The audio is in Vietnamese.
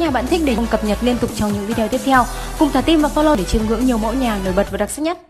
nhà bạn thích để cập nhật liên tục trong những video tiếp theo. Cùng thả tim và follow để chiêm ngưỡng nhiều mẫu nhà nổi bật và đặc sắc nhất.